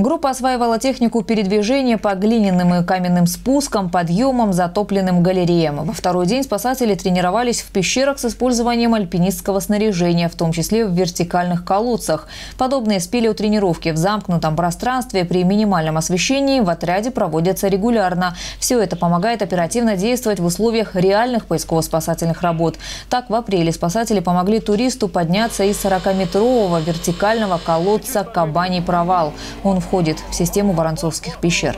Группа осваивала технику передвижения по глиняным и каменным спускам, подъемам, затопленным галереям. Во второй день спасатели тренировались в пещерах с использованием альпинистского снаряжения, в том числе в вертикальных колодцах. Подобные спелеотренировки в замкнутом пространстве при минимальном освещении в отряде проводятся регулярно. Все это помогает оперативно действовать в условиях реальных поисково-спасательных работ. Так, в апреле спасатели помогли туристу подняться из 40-метрового вертикального колодца «Кабани-провал». Он входит в систему Воронцовских пещер.